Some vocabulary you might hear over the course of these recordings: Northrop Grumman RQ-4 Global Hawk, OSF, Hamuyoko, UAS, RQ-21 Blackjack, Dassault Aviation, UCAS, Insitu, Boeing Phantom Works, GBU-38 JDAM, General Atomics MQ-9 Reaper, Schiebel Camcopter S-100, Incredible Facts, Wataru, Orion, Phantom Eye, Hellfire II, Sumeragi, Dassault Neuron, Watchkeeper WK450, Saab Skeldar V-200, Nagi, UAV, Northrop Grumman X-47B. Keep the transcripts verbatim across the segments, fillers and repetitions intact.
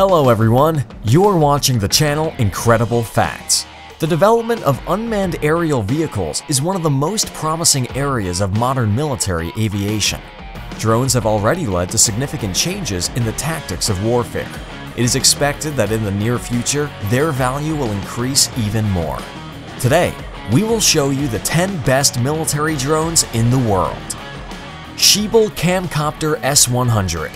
Hello everyone, you're watching the channel Incredible Facts. The development of unmanned aerial vehicles is one of the most promising areas of modern military aviation. Drones have already led to significant changes in the tactics of warfare. It is expected that in the near future, their value will increase even more. Today, we will show you the ten best military drones in the world. Schiebel Camcopter S one hundred.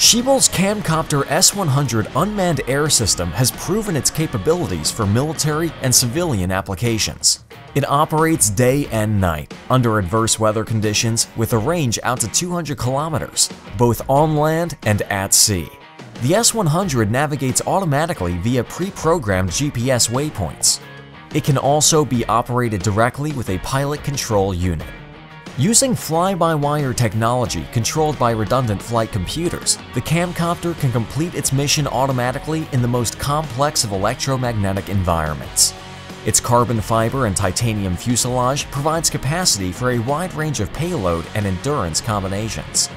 Schiebel's Camcopter S one hundred unmanned air system has proven its capabilities for military and civilian applications. It operates day and night, under adverse weather conditions, with a range out to two hundred kilometers, both on land and at sea. The S one hundred navigates automatically via pre-programmed G P S waypoints. It can also be operated directly with a pilot control unit. Using fly-by-wire technology controlled by redundant flight computers, the Camcopter can complete its mission automatically in the most complex of electromagnetic environments. Its carbon fiber and titanium fuselage provides capacity for a wide range of payload and endurance combinations.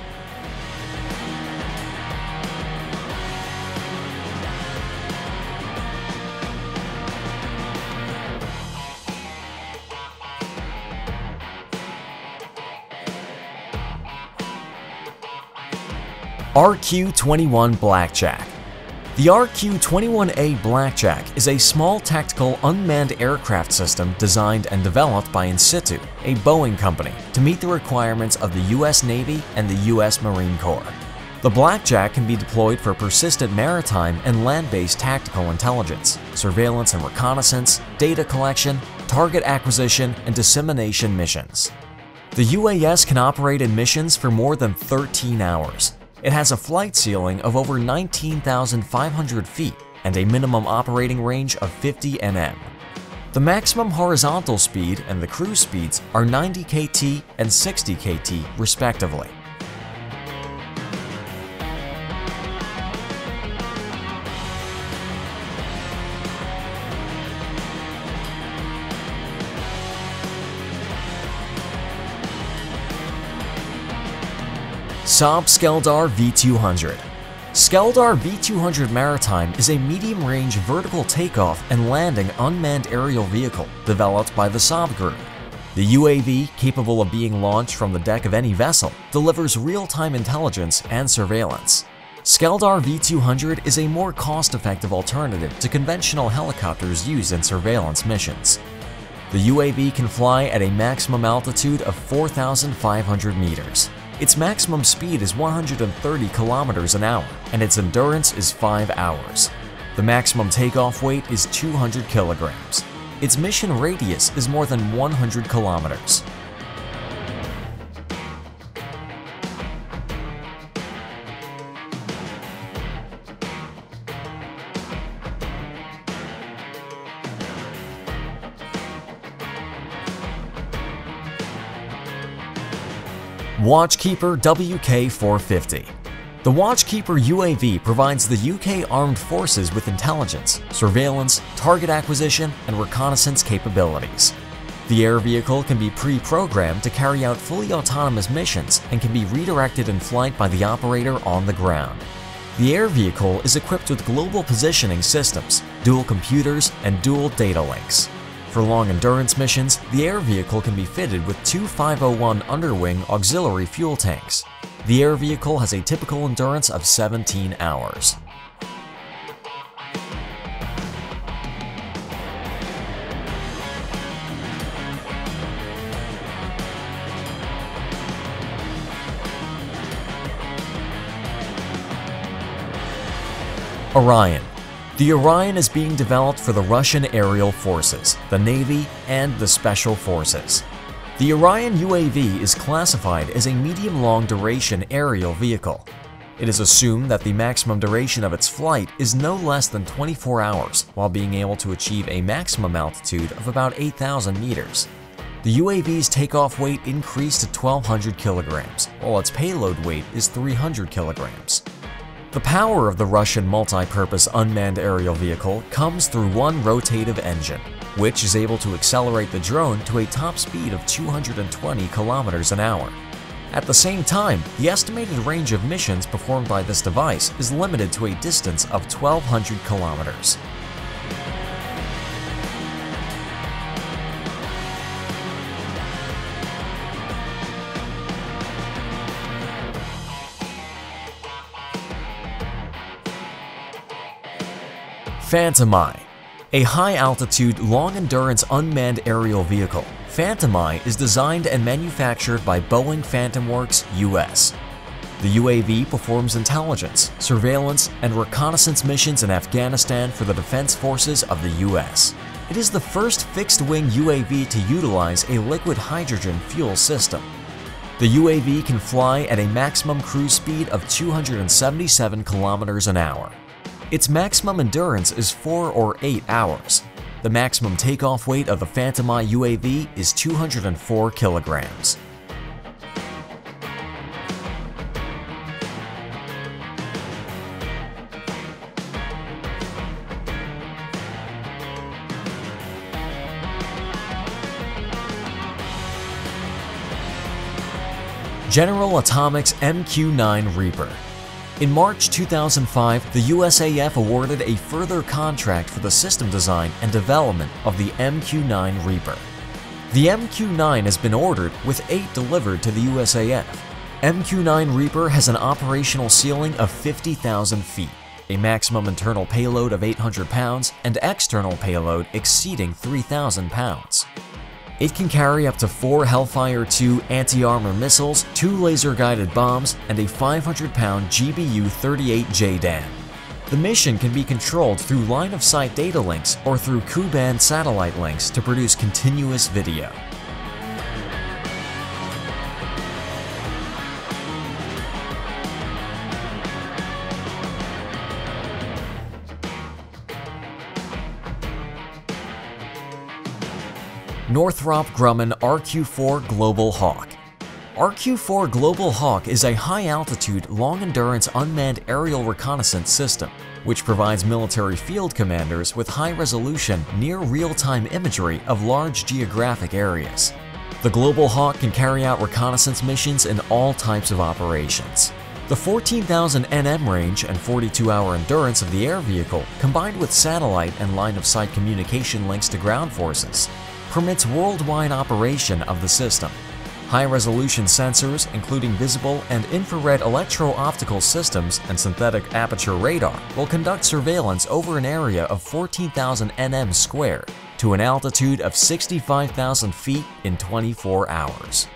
R Q twenty-one Blackjack. The R Q twenty-one A Blackjack is a small tactical unmanned aircraft system designed and developed by Insitu, a Boeing company, to meet the requirements of the U S Navy and the U S Marine Corps. The Blackjack can be deployed for persistent maritime and land-based tactical intelligence, surveillance and reconnaissance, data collection, target acquisition, and dissemination missions. The U A S can operate in missions for more than thirteen hours. It has a flight ceiling of over nineteen thousand five hundred feet and a minimum operating range of fifty nautical miles. The maximum horizontal speed and the cruise speeds are ninety kilometers per hour and sixty kilometers per hour respectively. Saab Skeldar V two hundred. Skeldar V two hundred Maritime is a medium-range vertical takeoff and landing unmanned aerial vehicle developed by the Saab Group. The U A V, capable of being launched from the deck of any vessel, delivers real-time intelligence and surveillance. Skeldar V two hundred is a more cost-effective alternative to conventional helicopters used in surveillance missions. The U A V can fly at a maximum altitude of four thousand five hundred meters. Its maximum speed is one hundred thirty kilometers an hour, and its endurance is five hours. The maximum takeoff weight is two hundred kilograms. Its mission radius is more than one hundred kilometers. Watchkeeper W K four fifty. The Watchkeeper U A V provides the U K Armed Forces with intelligence, surveillance, target acquisition, and reconnaissance capabilities. The air vehicle can be pre-programmed to carry out fully autonomous missions and can be redirected in flight by the operator on the ground. The air vehicle is equipped with global positioning systems, dual computers, and dual data links. For long endurance missions, the air vehicle can be fitted with two five oh one underwing auxiliary fuel tanks. The air vehicle has a typical endurance of seventeen hours. Orion. The Orion is being developed for the Russian Aerial Forces, the Navy, and the Special Forces. The Orion U A V is classified as a medium-long duration aerial vehicle. It is assumed that the maximum duration of its flight is no less than twenty-four hours, while being able to achieve a maximum altitude of about eight thousand meters. The U A V's takeoff weight increased to twelve hundred kilograms, while its payload weight is three hundred kilograms. The power of the Russian multi-purpose unmanned aerial vehicle comes through one rotative engine, which is able to accelerate the drone to a top speed of two hundred twenty kilometers an hour. At the same time, the estimated range of missions performed by this device is limited to a distance of twelve hundred kilometers. Phantom Eye. A high-altitude, long-endurance unmanned aerial vehicle, Phantom Eye is designed and manufactured by Boeing Phantom Works U S. The U A V performs intelligence, surveillance, and reconnaissance missions in Afghanistan for the Defense Forces of the U S. It is the first fixed-wing U A V to utilize a liquid hydrogen fuel system. The U A V can fly at a maximum cruise speed of two hundred seventy-seven kilometers an hour. Its maximum endurance is four or eight hours. The maximum takeoff weight of the Phantom Eye U A V is two hundred four kilograms. General Atomics M Q nine Reaper. In March two thousand five, the U S A F awarded a further contract for the system design and development of the M Q nine Reaper. The M Q nine has been ordered, with eight delivered to the U S A F. M Q nine Reaper has an operational ceiling of fifty thousand feet, a maximum internal payload of eight hundred pounds, and external payload exceeding three thousand pounds. It can carry up to four Hellfire two anti-armor missiles, two laser-guided bombs, and a five hundred pound G B U thirty-eight J DAM. The mission can be controlled through line-of-sight data links or through Ku-band satellite links to produce continuous video. Northrop Grumman R Q four Global Hawk. R Q four Global Hawk is a high-altitude, long-endurance unmanned aerial reconnaissance system, which provides military field commanders with high-resolution, near real-time imagery of large geographic areas. The Global Hawk can carry out reconnaissance missions in all types of operations. The fourteen thousand N M range and forty-two hour endurance of the air vehicle, combined with satellite and line-of-sight communication links to ground forces, permits worldwide operation of the system. High-resolution sensors, including visible and infrared electro-optical systems and synthetic aperture radar, will conduct surveillance over an area of fourteen thousand N M squared to an altitude of sixty-five thousand feet in twenty-four hours.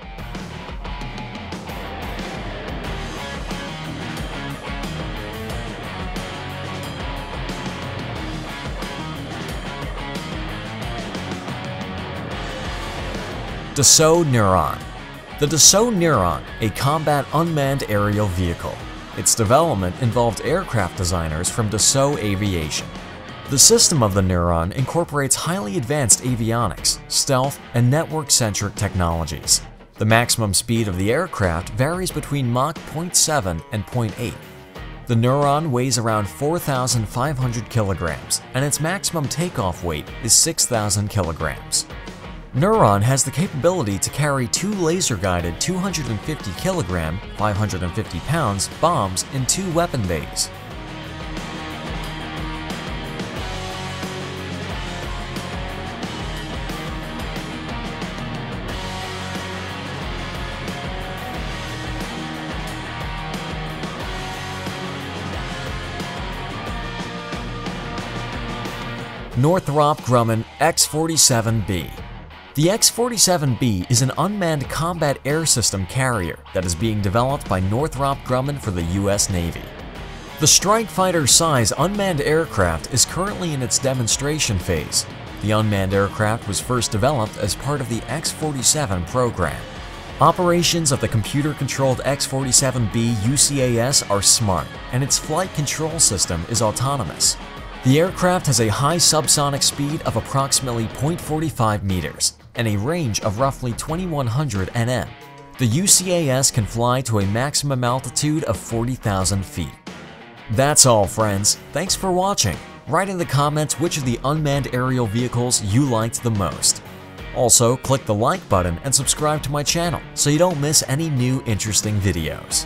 Dassault Neuron. The Dassault Neuron, a combat unmanned aerial vehicle. Its development involved aircraft designers from Dassault Aviation. The system of the Neuron incorporates highly advanced avionics, stealth, and network-centric technologies. The maximum speed of the aircraft varies between Mach zero point seven and zero point eight. The Neuron weighs around four thousand five hundred kilograms, and its maximum takeoff weight is six thousand kilograms. Neuron has the capability to carry two laser-guided two hundred fifty kilogram, five hundred fifty pounds bombs in two weapon bays. Northrop Grumman X forty-seven B. The X forty-seven B is an unmanned combat air system carrier that is being developed by Northrop Grumman for the U S Navy. The strike fighter-size unmanned aircraft is currently in its demonstration phase. The unmanned aircraft was first developed as part of the X forty-seven program. Operations of the computer-controlled X forty-seven B U C A S are smart, and its flight control system is autonomous. The aircraft has a high subsonic speed of approximately zero point four five meters and a range of roughly twenty-one hundred N M. The U C A S can fly to a maximum altitude of forty thousand feet. That's all, friends. Thanks for watching. Write in the comments which of the unmanned aerial vehicles you liked the most. Also, click the like button and subscribe to my channel so you don't miss any new interesting videos.